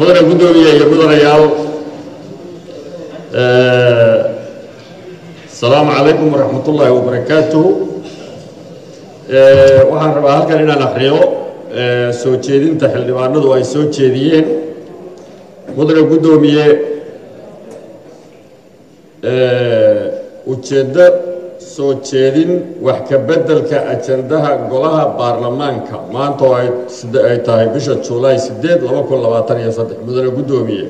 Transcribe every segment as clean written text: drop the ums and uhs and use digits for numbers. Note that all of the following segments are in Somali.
مدن قدومية يا مدن رياض. السلام عليكم ورحمة الله وبركاته. waxaan rabaa halkan inaan akhriyo soo jeedinta xildhibaanadu ay soo jeediyeen mudane gudoomiye ujeedda soo jeedin wax ka beddelka ajandaha golaha baarlamaanka maanta ay tahay bisha Juulaay 8, 2023 mudane gudoomiye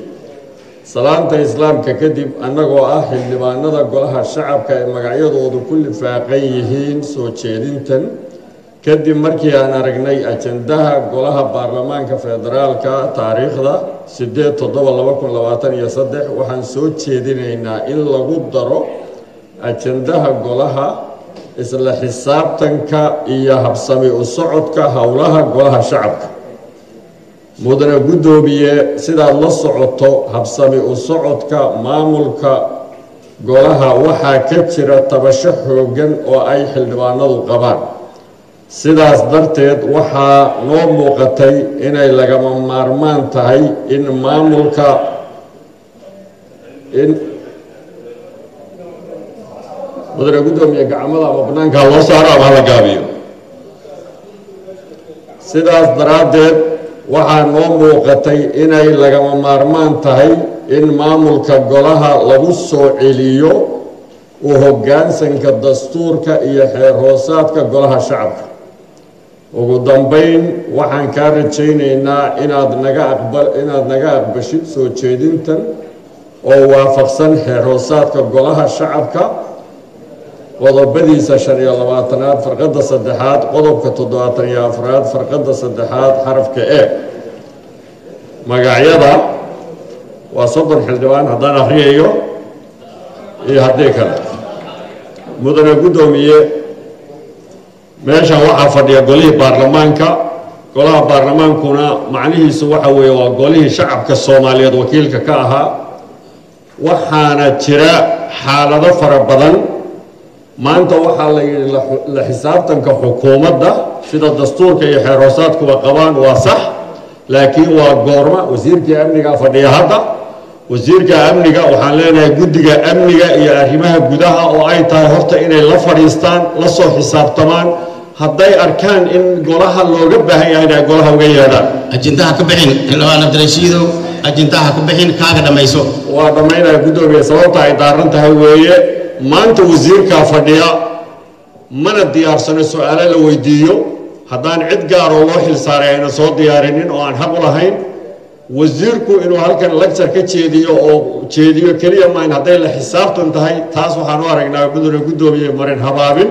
salaanta islaamka kadib annagoo ah xildhibaanada golaha shacabka ee magacyadoodu kulli faaqan yihiin soo jeedintan kadib markii aan aragnay ajandaha golaha baarlamaanka federaalka taariikhda 8-7-2023 waxaan soo jeedinaynaa in lagu daro ajandaha golaha isla xisaabtanka iyo habsami u socodka howlaha golaha shacabka mudane gudoomiye sidaa la socoto habsami u socodka maamulka golaha waxa ka jira tabasho xoogan oo ay xildhibaanadu qabaan sidaas darteed waxaa noo muuqatay inay lagama maarmaan tahay in maamulka mudane gudoomiye gacmada ama banaanka loo saaro ama la gaabiyo sidaas daraadeed waxaa noo muuqatay inay lagama maarmaan tahay in maamulka golaha lagu soo celiyo uu hoggaansanka dastuurka iyo xeer hoosaadka golaha shacabka ugu dambayn waxaan ka rajaynaynaa inaad naga aqbashid soo jeedintan oo waafaqsan xeer hoosaadka golaha shacabka qodobadiisa 25-aad farqada 3-aad qodobka 74-aad farqada 3-aad xarafka e magacyada waa 3 xildhibaan haddaan akhriyayo iyo haddii kale mudane gudoomiye meesha waxa fadhiya golihii baarlamaanka golaha baarlamaankuna macnihiisu waxa weeye waa golihii shacabka Soomaaliyeed wakiilka ka ahaa waxaana jira xaalado fara badan maanta waxaa la yiri la xisaabtanka xukuumadda sida dastuurka iyo xeer hoosaadkuba qabaan waa sax laakiin waa goorma wasiirka amniga fadhiya hadda wasiirka amniga waxaan leenahay guddiga amniga iyo arrimaha gudaha oo ay tahay horta inay la fadhiistaan la soo xisaabtamaan hadday arkaan in golaha looga baahan yahay inay golaha uga yeedhaan ajandaha ka bixin xildhibaan Cabdirishiidow ajandaha ka bixin kaaga dhamayso waa dhamaynaya gudoomiye sababta ay daaran tahay weeye maanta wasiirkaa fadhiya mana diyaarsano su-aalo la weydiiyo haddaan cid gaaroo loo xilsaaray ayna soo diyaarinin oo aan xaq u lahayn wasiirku inuu halkan lecture ka jeediyo oo jeediyo kaliya ma in haday la xisaabtan tahay taas waxaan u aragnaa mudane gudoomiye marin habaabin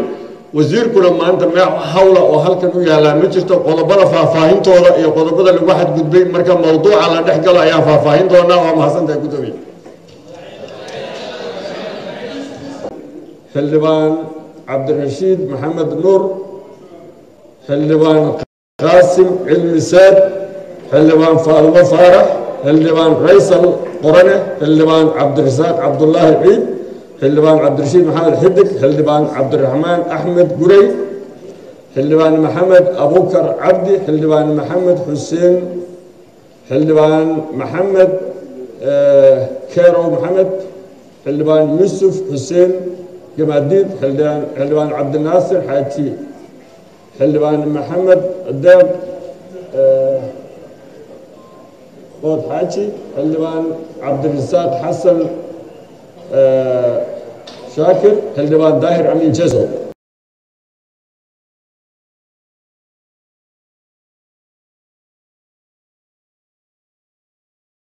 wasiirkuna maanta meex hawla oo halkan u yaala ma jirto qodobada faahfaahintooda iyo qodobada lagu xadgudbay marka mawduuca la dhex galo ayaa faahfaahin doonaa waa mahadsantahay gudoomiye xildhibaan Cabdirishiid maxamed nuur xildhibaan qaasim cilmi saad xildhibaan faalmo faarax xildhibaan raysal qorane xildhibaan cabdirasaaq cabdullaahi ciid xildhibaan Cabdirishiid maxamed xidig xildhibaan cabdiraxmaan axmed guray xildhibaan maxamed abukar cabdi xildhibaan maxamed xuseen xildhibaan maxamed keerow maxamed xildhibaan yuusuf xuseen jamaadiid xildhibaan cabdinaasir xaaji xildhibaan maxamed deeb بود حاجي حلبان عبد الرزاق حسن شاكر حلبان داهر عمين جزو